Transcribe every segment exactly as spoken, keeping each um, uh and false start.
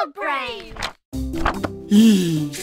Cloud Brain! Huh?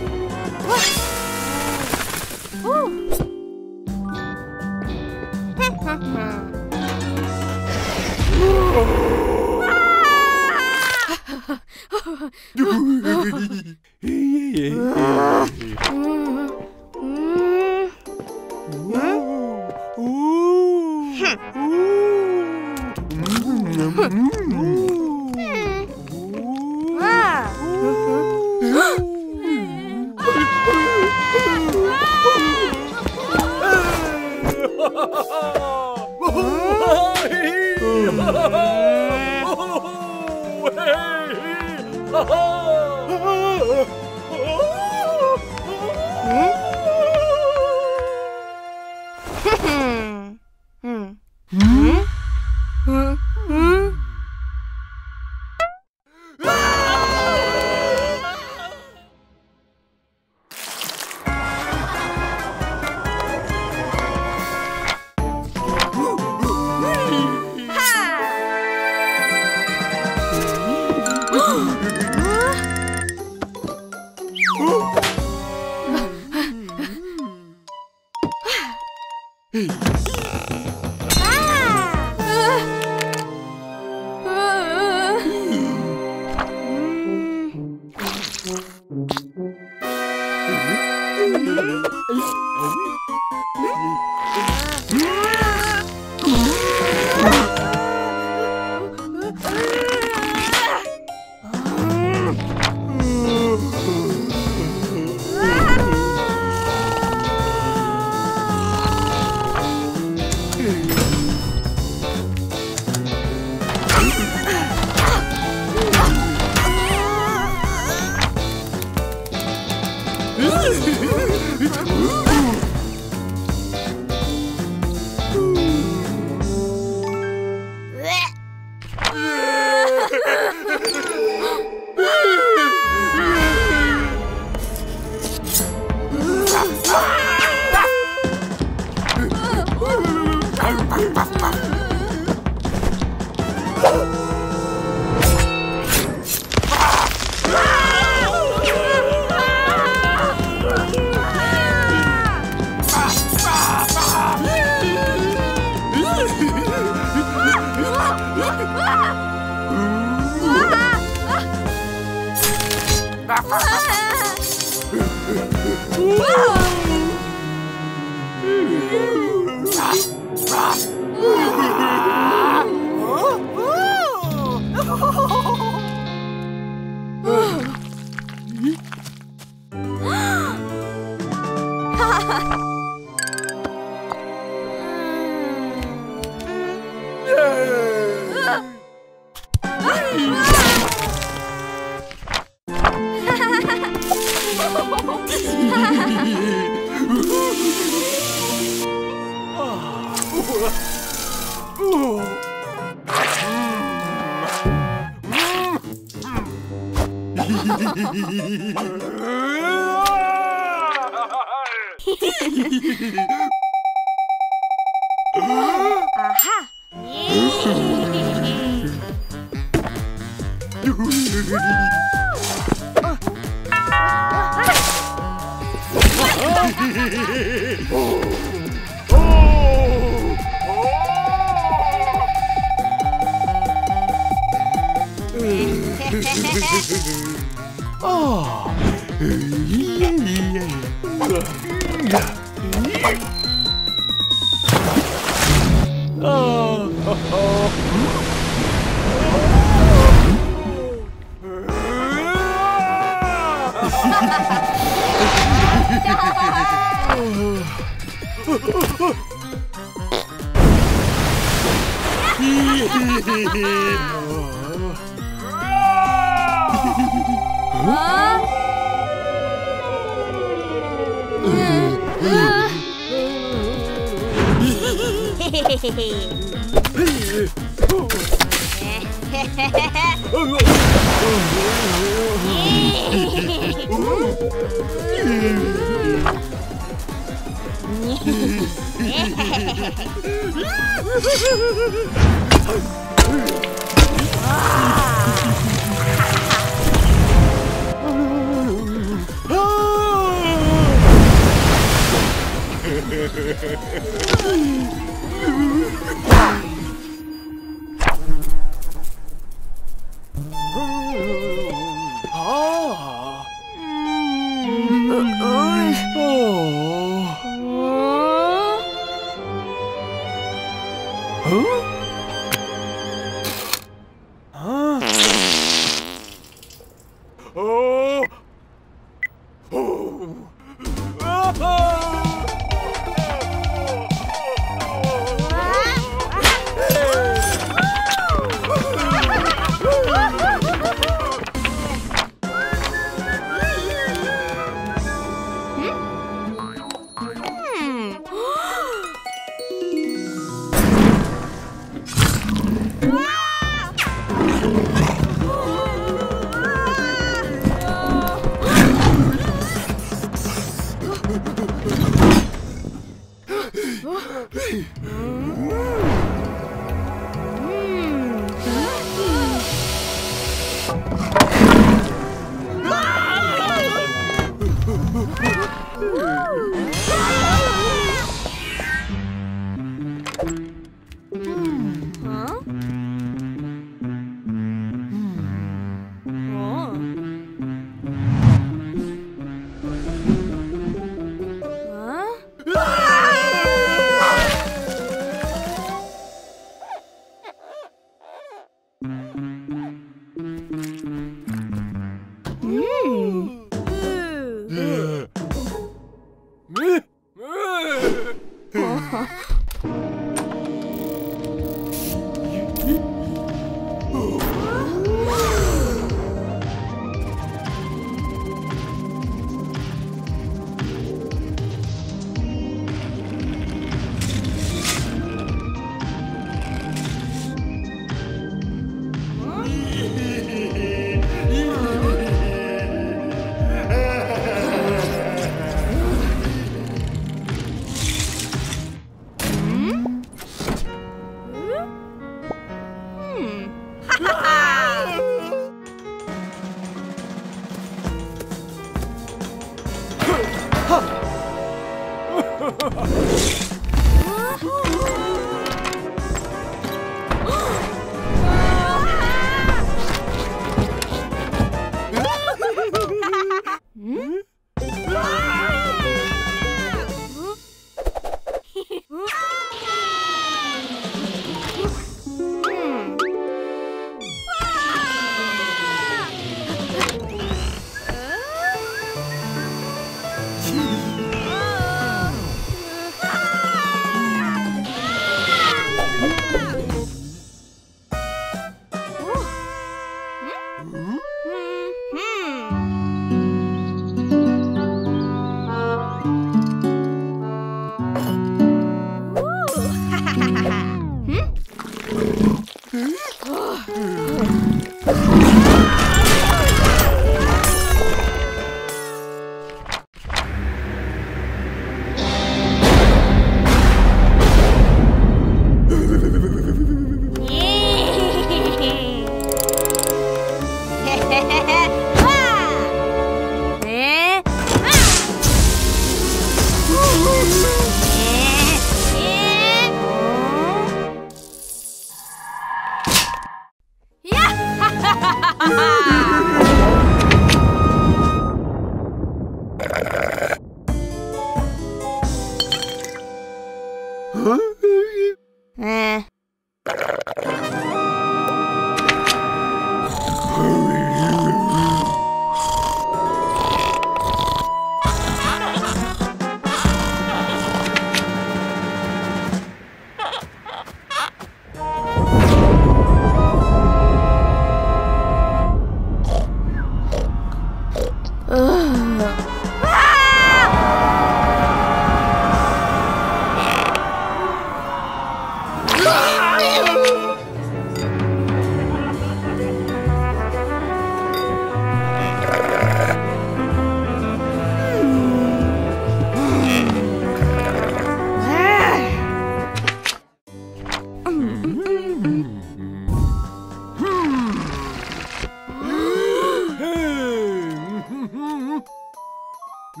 Huh? Ah!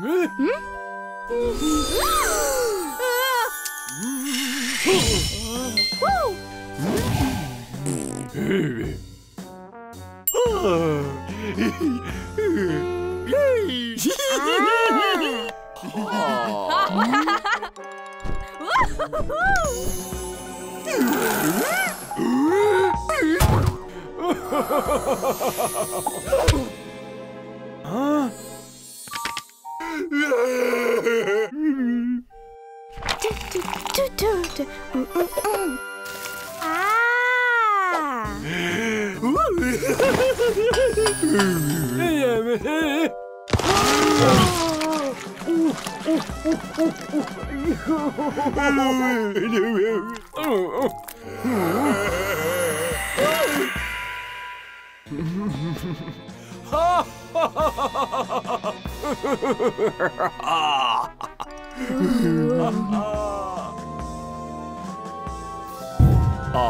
Ha ha ha ha ha. Aha!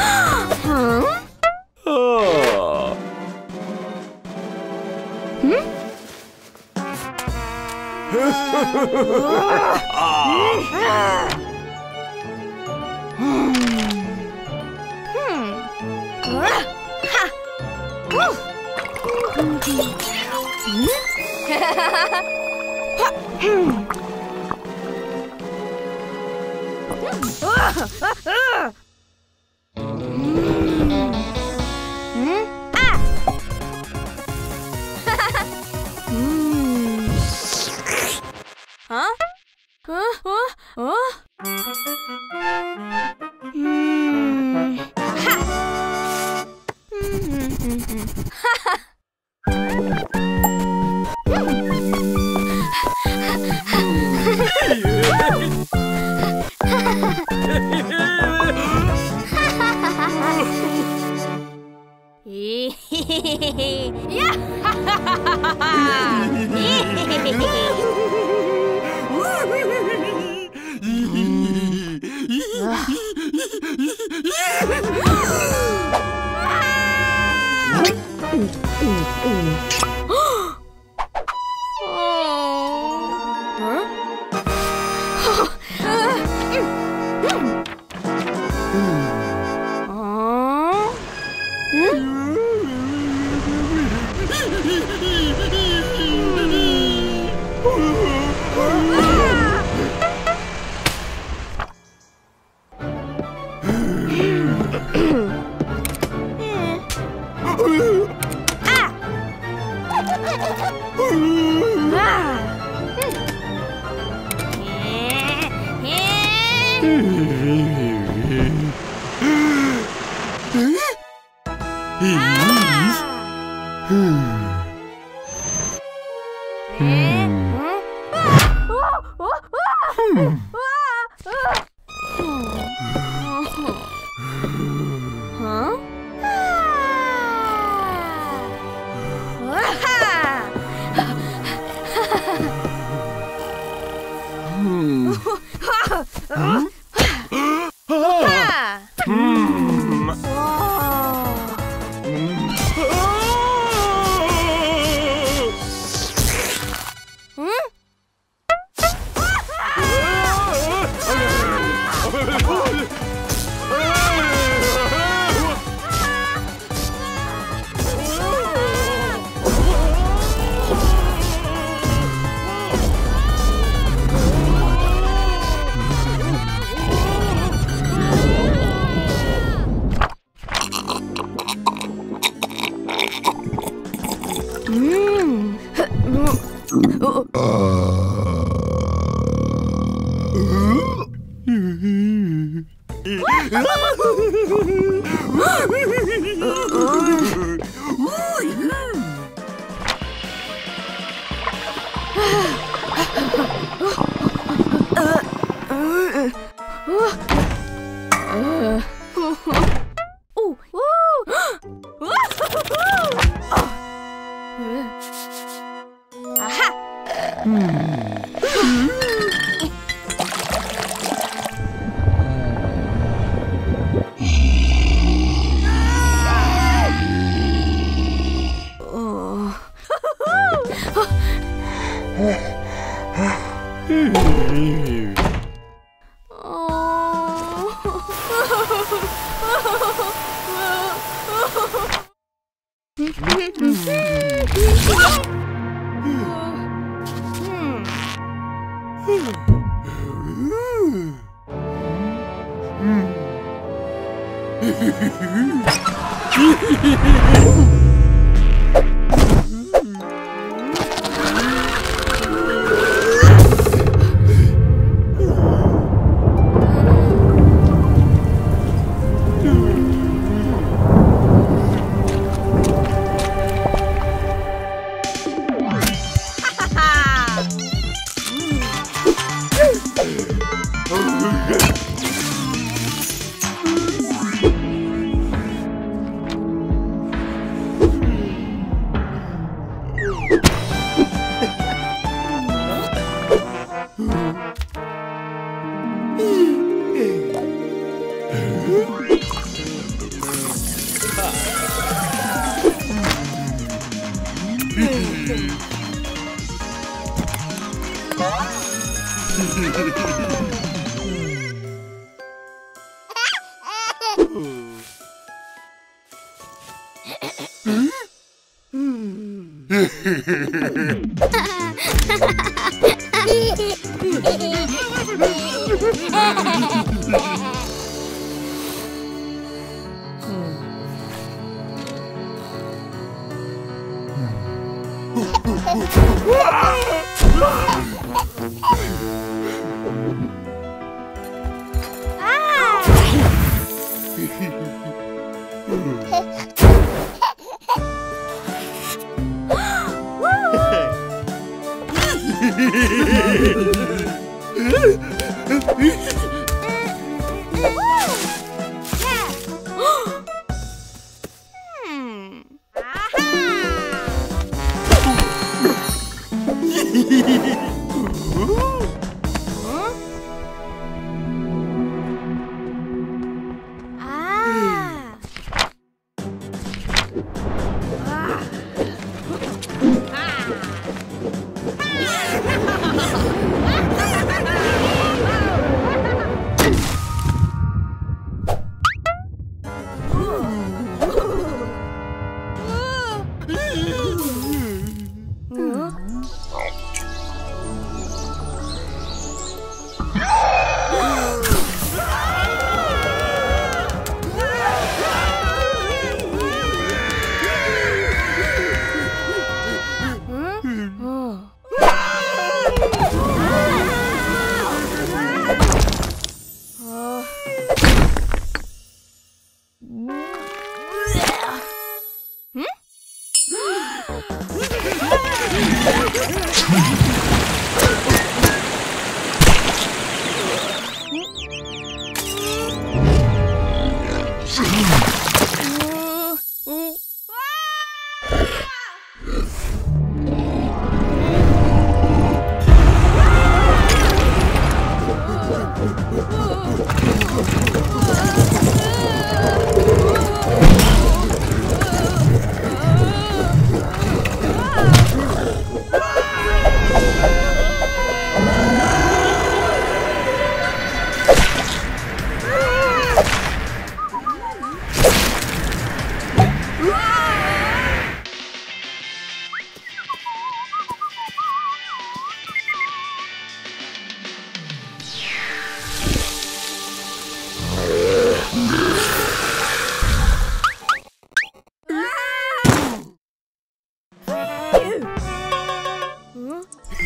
Oh.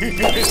Mm.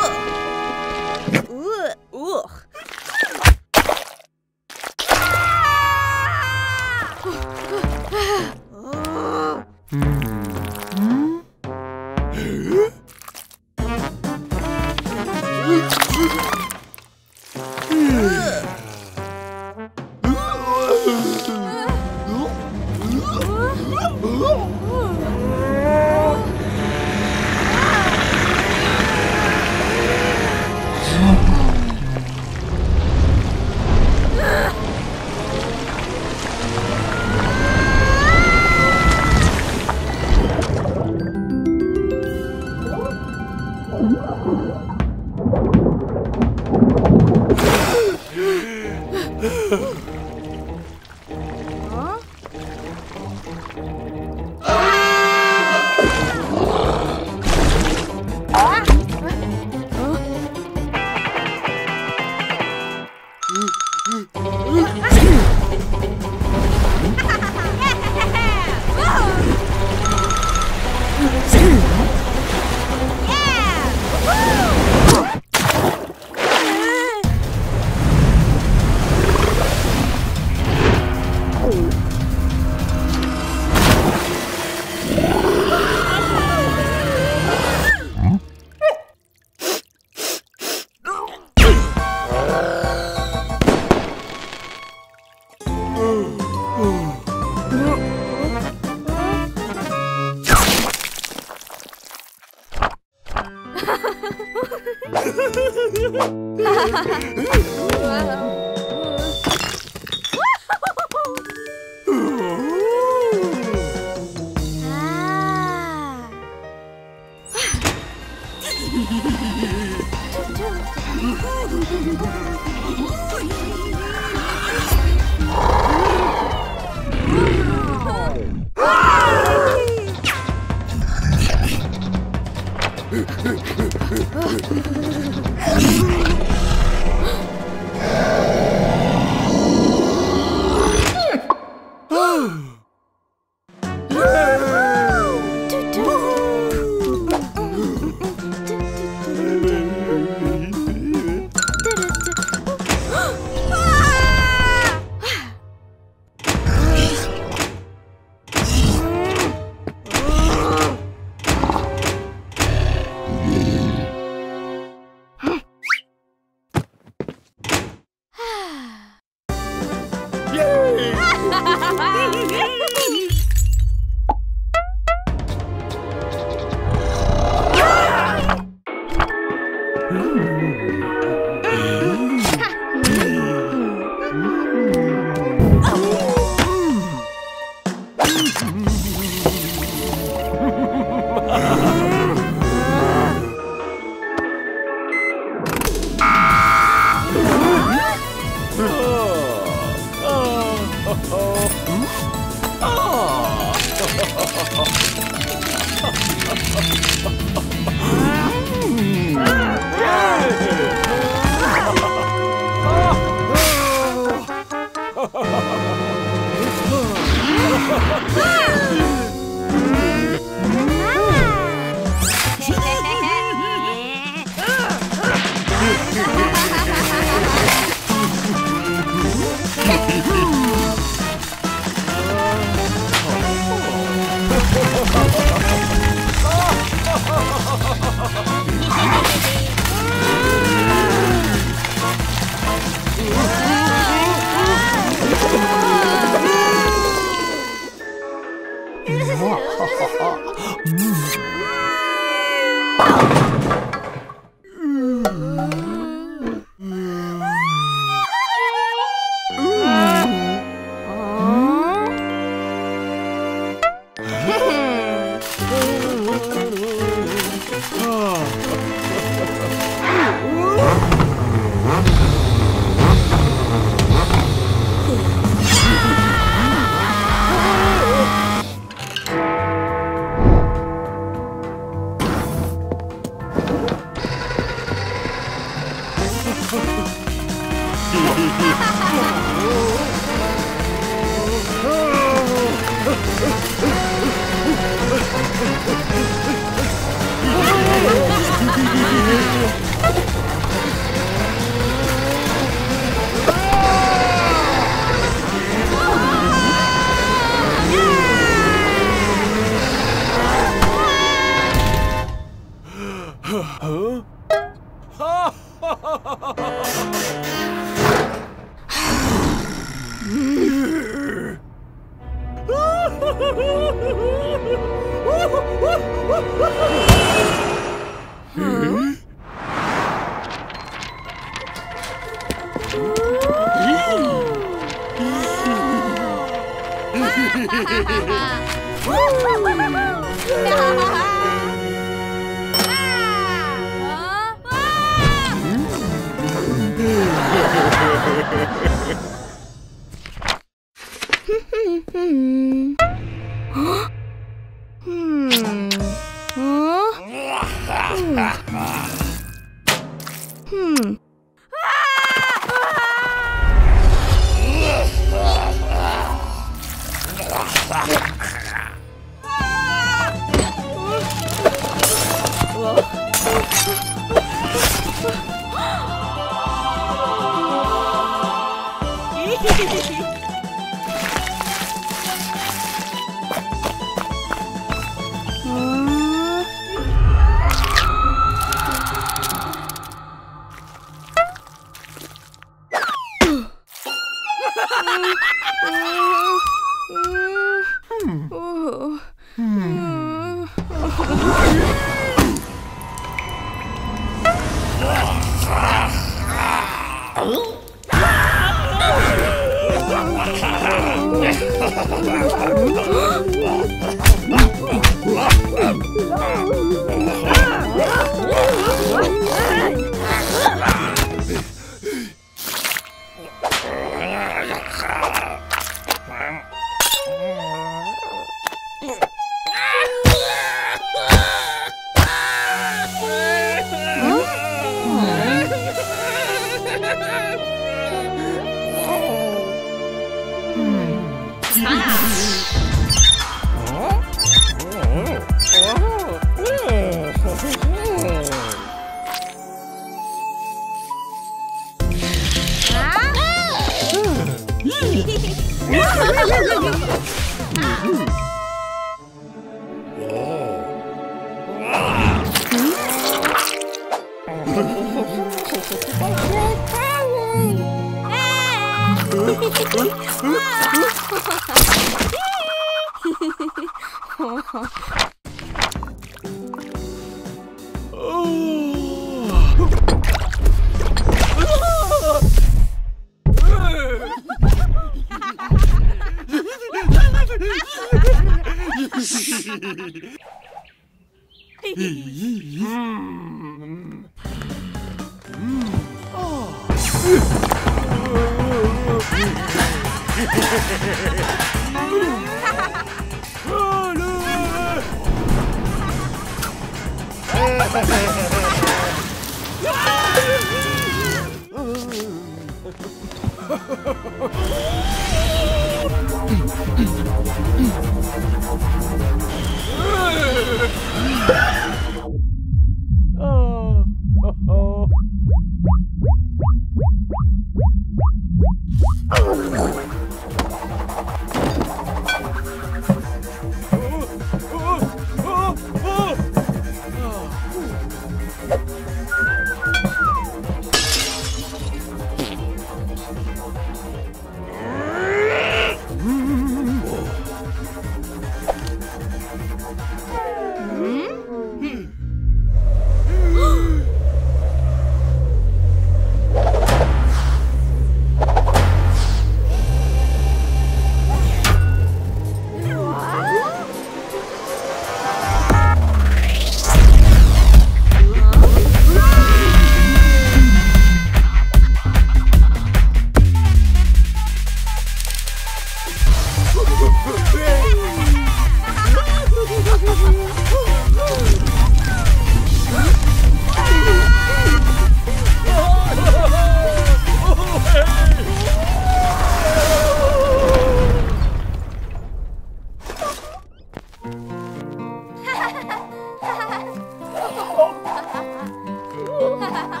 Oh.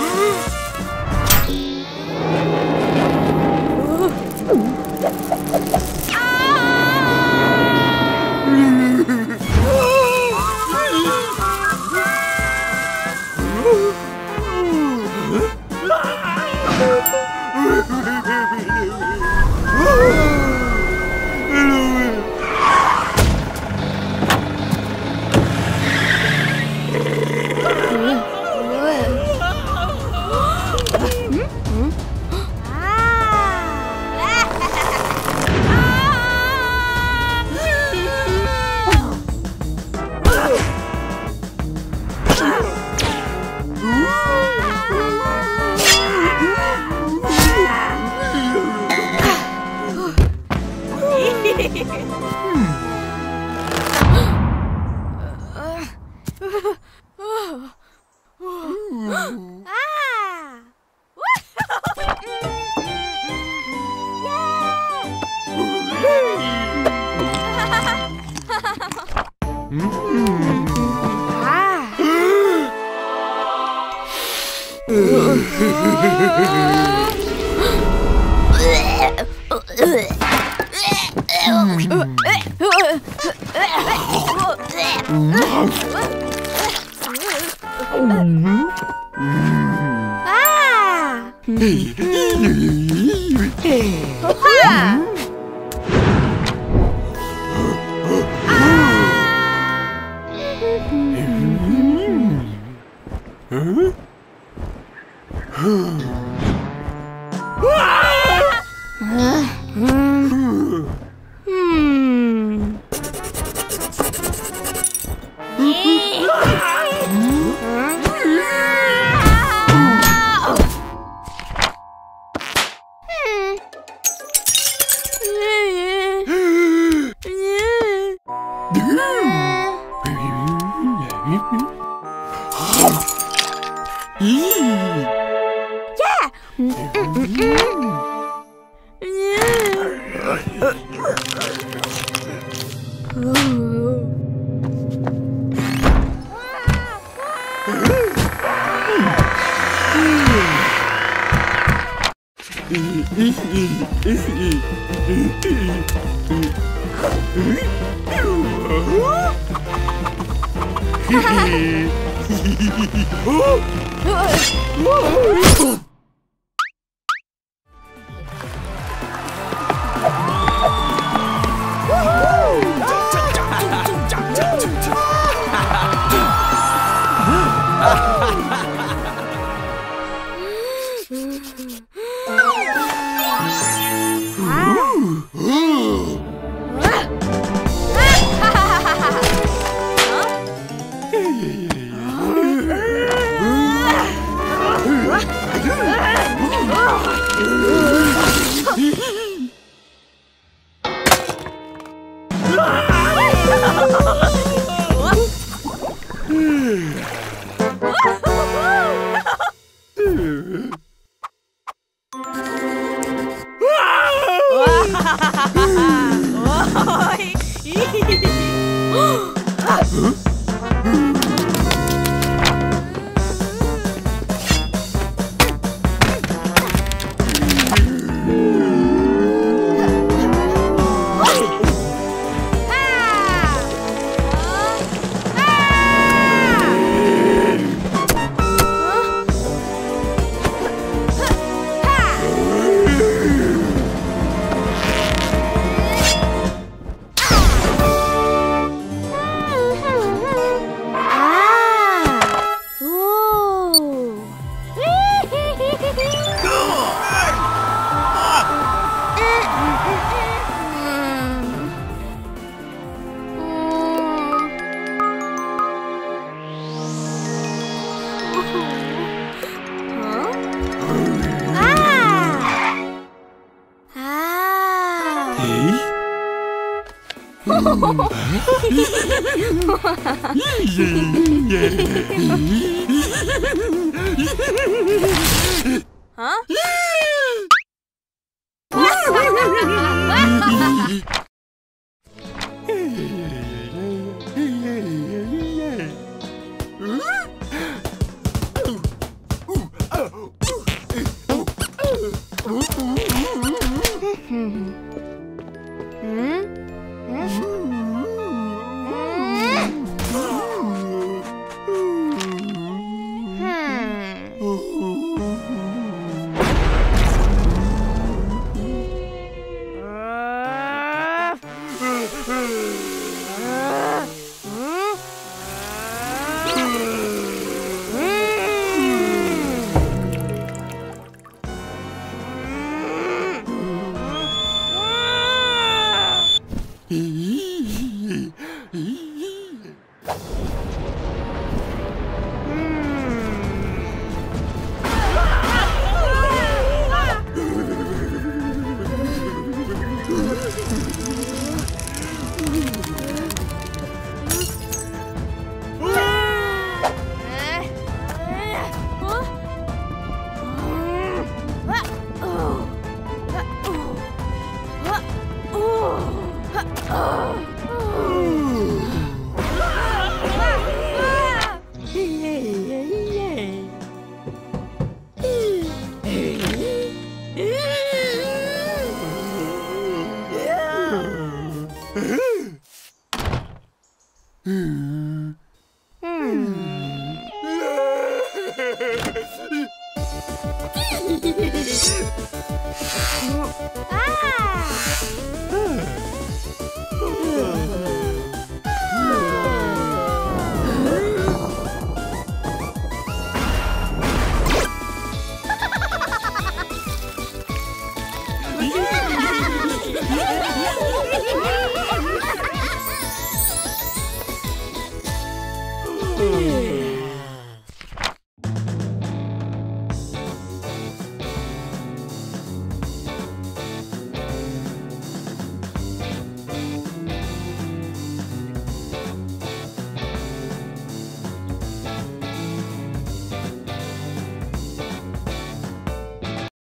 Ah! Huh?